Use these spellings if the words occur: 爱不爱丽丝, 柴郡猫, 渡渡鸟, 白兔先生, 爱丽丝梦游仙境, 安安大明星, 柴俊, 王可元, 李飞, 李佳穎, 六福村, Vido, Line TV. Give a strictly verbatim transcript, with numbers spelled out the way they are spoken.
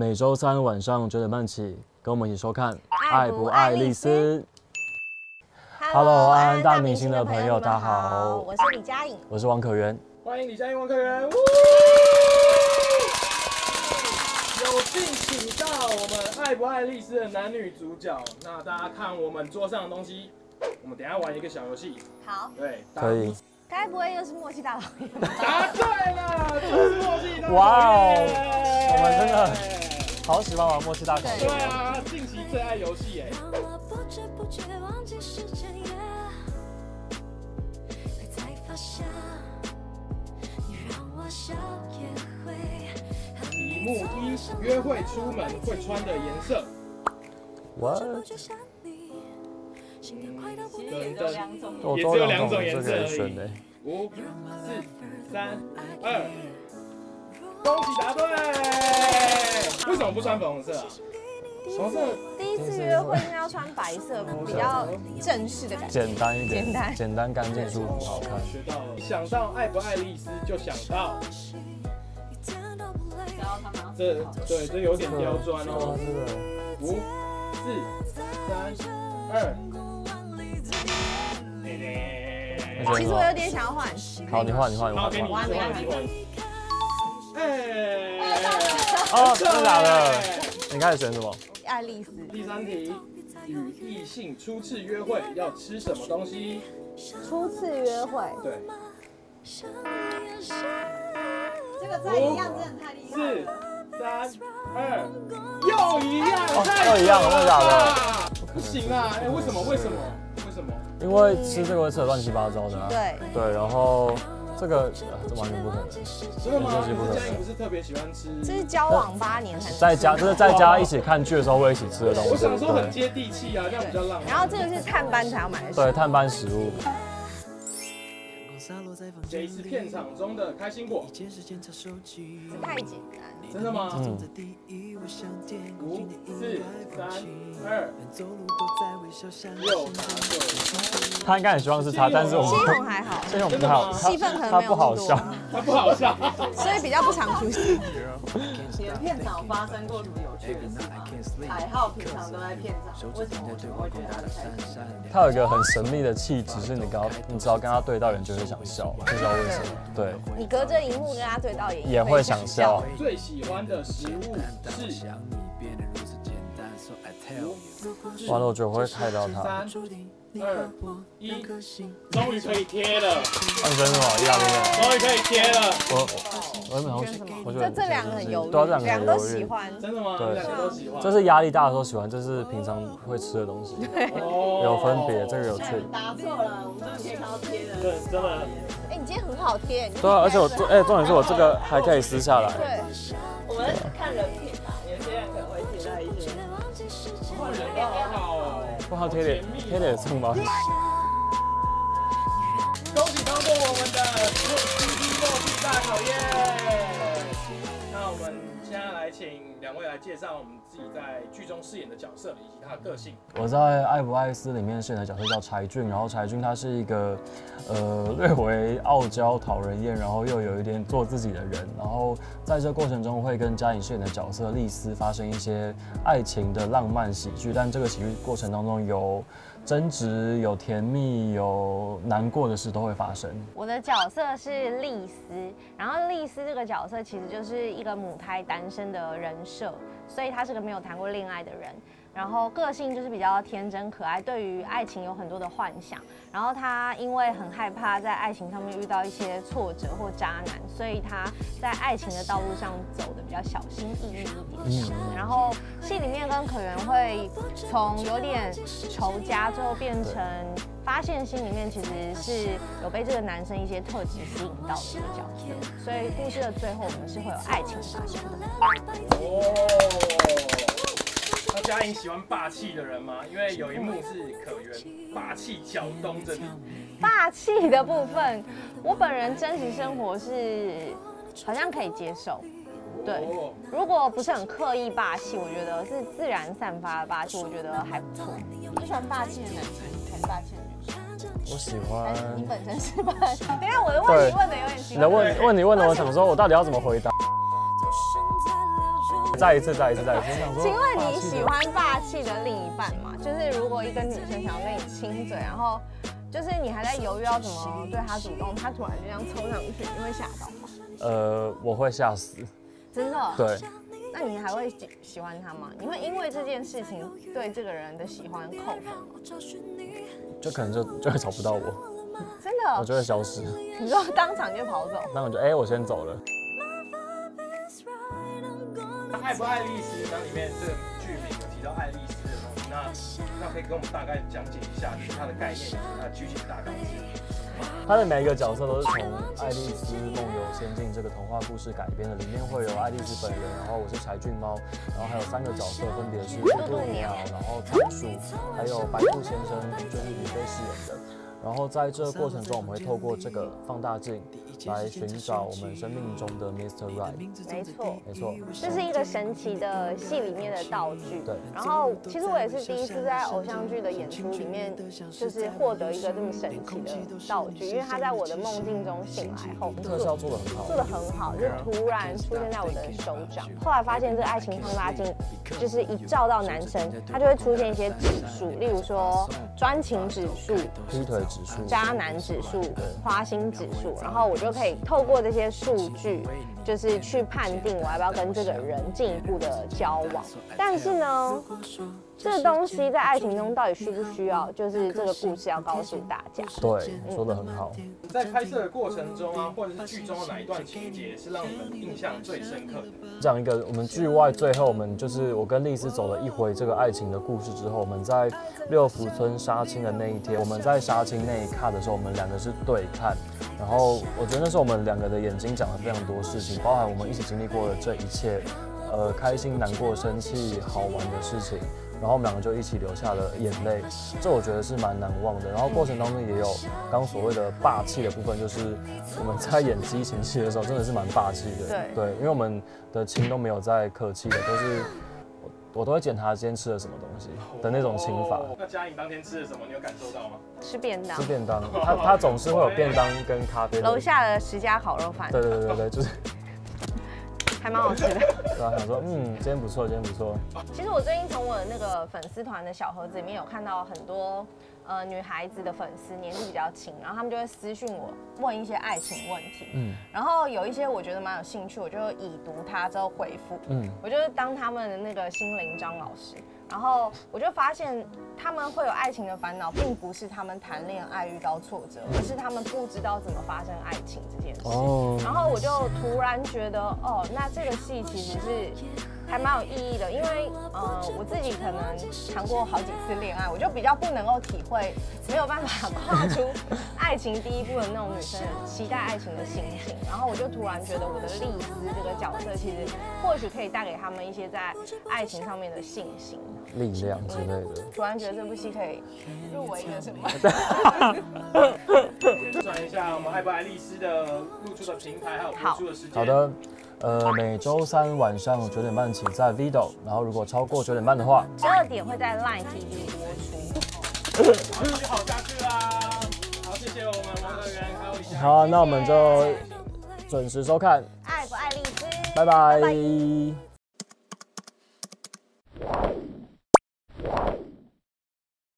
每周三晚上九点半起，跟我们一起收看《爱不爱丽丝》。Hello， 安安大明星的朋友，大家好，我是李佳颖，我是王可媛，欢迎李佳颖、王可媛。有幸请到我们《爱不爱丽丝》的男女主角，那大家看我们桌上的东西，我们等一下玩一个小游戏。好，对，可以。 该不会又是默契大老爷？答对了，就是默契大老爷。哇哦，我们真的好喜欢玩默契大老爷。对啊，近期最爱游戏哎。题目一：约会出门会穿的颜色。What？ 也只有两种颜色而已。五、四、三、二，恭喜答对！为什么不穿粉红色啊？第一次约会应该要穿白色，比较正式的感觉，简单一点，简单、简单、干净、舒服、好看。学到了。想到爱不爱丽丝，就想到。 这对，这有点刁钻哦。五、四、三、二。 其实我有点想要换。好，你换，你换，你换。我还没换。哎！哦，真的假的？你开始选什么？爱丽丝。第三题，与异性初次约会要吃什么东西？初次约会。对。这个菜一样，真的太厉害了。四、三、二，又一样，又一样，真的假的？不行啊！哎，为什么？为什么？ 因为吃这个会吃的乱七八糟的、啊，对对，然后这个、啊、这完全不可能，真的吗？佳颖不是特别喜欢吃，这是交往八年才在家，就是在家一起看剧的时候会一起吃的东西。我想说很接地气啊，这样比较浪漫。然后这个是探班才要买的，对，探班食物。这一次片场中的开心果，这太简单，真的吗？嗯。五、四、三、二。 他应该很希望是他，但是我们西红还好，西红不好，戏份可能没有那么多，他不好笑，所以比较不常出现。你的片场发生过什么有趣的事吗？海浩平常都在片场，为什么我会觉得他很开心？他有一个很神秘的气质，是你刚你只要跟他对到眼就会想笑，不知道为什么。对，你隔着荧幕跟他对到眼也会想笑。最喜欢的食物是。 完了，我觉得我会害到他。三、二、一，终于可以贴了！认真哦，一两秒。终于可以贴了。我我没有，我觉得这两个很犹豫，对，两个都喜欢。真的吗？对，两个都喜欢。这是压力大的时候喜欢，这是平常会吃的东西。对，有分别，这个有趣。答错了，我们今天超贴的。对，真的。哎，你今天很好贴。对啊，而且我哎，重点是我这个还可以撕下来。对，我们看人品啊，有些人可能会贴在一些。 哇，人家好好哦！哇，贴脸，贴脸送吗？恭喜通过我们的T V默契大考验。那我们现在来请两位来介绍我们自己在剧中饰演的角色以及他的个性。我在《爱不爱斯》里面饰演的角色叫柴俊，然后柴俊他是一个呃略为傲娇、讨人厌，然后又有一点做自己的人，然后。 在这过程中，会跟佳颖饰演的角色丽丝发生一些爱情的浪漫喜剧，但这个喜剧过程当中有争执、有甜蜜、有难过的事都会发生。我的角色是丽丝，然后丽丝这个角色其实就是一个母胎单身的人设，所以她是个没有谈过恋爱的人。 然后个性就是比较天真可爱，对于爱情有很多的幻想。然后他因为很害怕在爱情上面遇到一些挫折或渣男，所以他在爱情的道路上走的比较小心翼翼一点。然后戏里面跟可媛会从有点仇家，最后变成发现心里面其实是有被这个男生一些特质吸引到的一个角色。所以故事的最后，我们是会有爱情发生的。 那佳颖喜欢霸气的人吗？因为有一幕是可媛霸气搅动着你。霸气的部分，我本人真实生活是好像可以接受。对，哦、如果不是很刻意霸气，我觉得是自然散发的霸气，我觉得还不错。你喜欢霸气的男生还是霸气的女生？我喜欢。你本身是霸气。等一下，我的问题问的有点奇怪。你的问问你问的，我想说，我到底要怎么回答？再一次，再一次，再一次。请问你喜欢霸气的另一半吗？就是如果一个女生想要跟你亲嘴，然后就是你还在犹豫要怎么对她主动，她突然就这样冲上去，你会吓到吗？呃，我会吓死。真的？对。那你还会喜喜欢他吗？你会因为这件事情对这个人的喜欢扣分吗？就可能就就会找不到我。真的？我就会消失。你说当场就跑走？那我就哎、欸，我先走了。 爱不爱丽丝？然后里面这个剧名有提到爱丽丝的东西，那那可以跟我们大概讲解一下，就是它的概念，以及它的剧情大概是？它的每一个角色都是从《爱丽丝梦游仙境》这个童话故事改编的，里面会有爱丽丝本人，然后我是柴郡猫，然后还有三个角色分别是渡渡鸟，然后仓鼠，还有白兔先生，就是李飞饰演的。 然后在这个过程中，我们会透过这个放大镜来寻找我们生命中的 Mister Right。没错，没错，这是一个神奇的戏里面的道具。对。然后，其实我也是第一次在偶像剧的演出里面，就是获得一个这么神奇的道具，因为它在我的梦境中醒来后，特效做得很好，做得很好，就突然出现在我的手掌。后来发现这个爱情放大镜，就是一照到男生，它就会出现一些指数，例如说专情指数、劈腿。 渣男指数、花心指数，然后我就可以透过这些数据，就是去判定我要不要跟这个人进一步的交往。但是呢，这东西在爱情中到底需不需要，就是这个故事要告诉大家。对，嗯、说得很好。在拍摄的过程中啊，或者是剧中的哪一段情节是让你们印象最深刻的？讲一个，我们剧外最后我们就是我跟丽丝走了一回这个爱情的故事之后，我们在六福村杀青的那一天，我们在杀青。 那一刻的时候，我们两个是对看，然后我觉得那时候我们两个的眼睛讲了非常多事情，包含我们一起经历过的这一切，呃，开心、难过、生气、好玩的事情，然后我们两个就一起流下了眼泪，这我觉得是蛮难忘的。然后过程当中也有刚所谓的霸气的部分，就是我们在演激情戏的时候，真的是蛮霸气的， 对, 对，因为我们的亲都没有在客气的，都是。 我都会检查今天吃了什么东西的那种情法。那佳颖当天吃了什么？你有感受到吗？吃便当。吃便当，他他总是会有便当跟咖啡。楼下的十家烤肉饭。对对对对，就是还蛮好吃的。对啊，想说嗯，今天不错，今天不错。其实我最近从我的那个粉丝团的小盒子里面有看到很多呃女孩子的粉丝，年纪比较轻，然后他们就会私讯我问一些爱情问题。嗯。然后有一些我觉得蛮有兴趣，我就已读它之后回复。嗯。我就是当他们的那个心灵张老师，然后我就发现他们会有爱情的烦恼，并不是他们谈恋爱遇到挫折，而是他们不知道怎么发生爱情这件事。哦。然后我就突然觉得，哦，那这个戏其实是。 还蛮有意义的，因为呃，我自己可能谈过好几次恋爱，我就比较不能够体会，没有办法跨出爱情第一步的那种女生期待爱情的心情。然后我就突然觉得，我的丽丝这个角色其实或许可以带给他们一些在爱情上面的信心、力量之类的。突然觉得这部戏可以入围一个什么？宣传一下我们爱不爱丽丝的露出的平台还有播出的时间。好的。 呃，每周三晚上九点半起在 Vido， 然后如果超过九点半的话，十二点会在 Line T V 播出。好，继续好下去啦！好，谢谢我们王德源还有一下。好，那我们就准时收看《爱不爱丽丝》，拜拜。拜拜。